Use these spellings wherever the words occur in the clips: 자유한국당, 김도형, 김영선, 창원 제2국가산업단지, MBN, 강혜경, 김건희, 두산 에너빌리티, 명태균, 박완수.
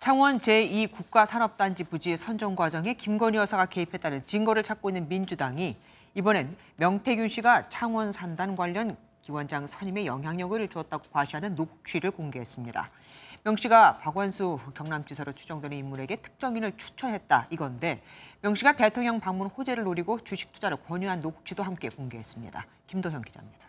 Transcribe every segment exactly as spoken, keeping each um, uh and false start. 창원 제이 국가산업단지 부지 선정 과정에 김건희 여사가 개입했다는 증거를 찾고 있는 민주당이 이번엔 명태균 씨가 창원 산단 관련 기원장 선임에 영향력을 주었다고 과시하는 녹취를 공개했습니다. 명 씨가 박완수 경남지사로 추정되는 인물에게 특정인을 추천했다 이건데, 명 씨가 대통령 방문 호재를 노리고 주식 투자를 권유한 녹취도 함께 공개했습니다. 김도형 기자입니다.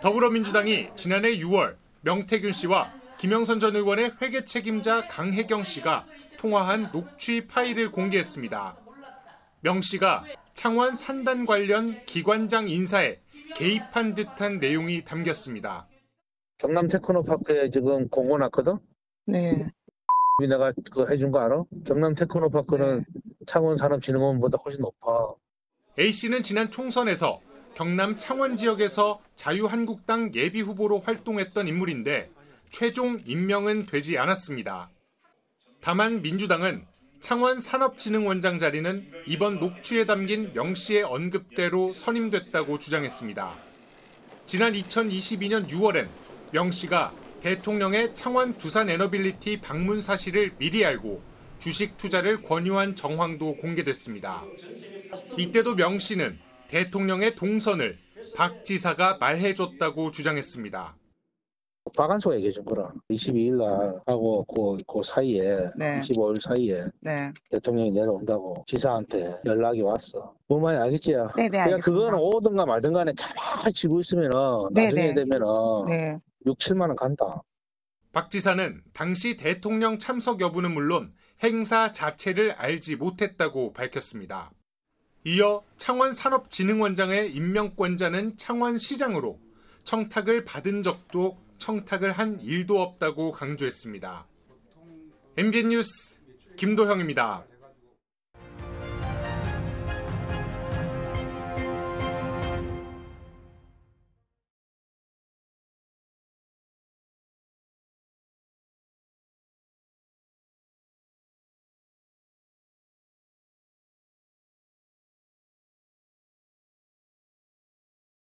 더불어민주당이 지난해 유월 명태균 씨와 김영선 전 의원의 회계 책임자 강혜경 씨가 통화한 녹취 파일을 공개했습니다. 명 씨가 창원 산단 관련 기관장 인사에 개입한 듯한 내용이 담겼습니다. 경남 테크노파크에 지금 공고 났거든? 네. 내가 그 해준 거 알아? 경남 테크노파크는 창원 산업진흥원보다 훨씬 높아. A 씨는 지난 총선에서 경남 창원 지역에서 자유한국당 예비후보로 활동했던 인물인데 최종 임명은 되지 않았습니다. 다만 민주당은 창원 산업진흥원장 자리는 이번 녹취에 담긴 명 씨의 언급대로 선임됐다고 주장했습니다. 지난 이천이십이년 유월엔 명 씨가 대통령의 창원 두산 에너빌리티 방문 사실을 미리 알고 주식 투자를 권유한 정황도 공개됐습니다. 이때도 명 씨는 대통령의 동선을 박 지사가 말해줬다고 주장했습니다. 박완수가 얘기해준 거라. 이십이일날 하고 그, 그 사이에 네. 이십오일 사이에 네. 대통령이 내려온다고 지사한테 연락이 왔어. 뭔 말이 알겠지? 네, 네, 알겠습니다. 그건 오든가 말든 간에 가만히 지고 있으면 나중에 네, 네. 되면 네. 육, 칠만 원 간다. 박 지사는 당시 대통령 참석 여부는 물론 행사 자체를 알지 못했다고 밝혔습니다. 이어 창원 산업진흥원장의 임명권자는 창원시장으로 청탁을 받은 적도 청탁을 한 일도 없다고 강조했습니다. 엠비엔 뉴스 김도형입니다.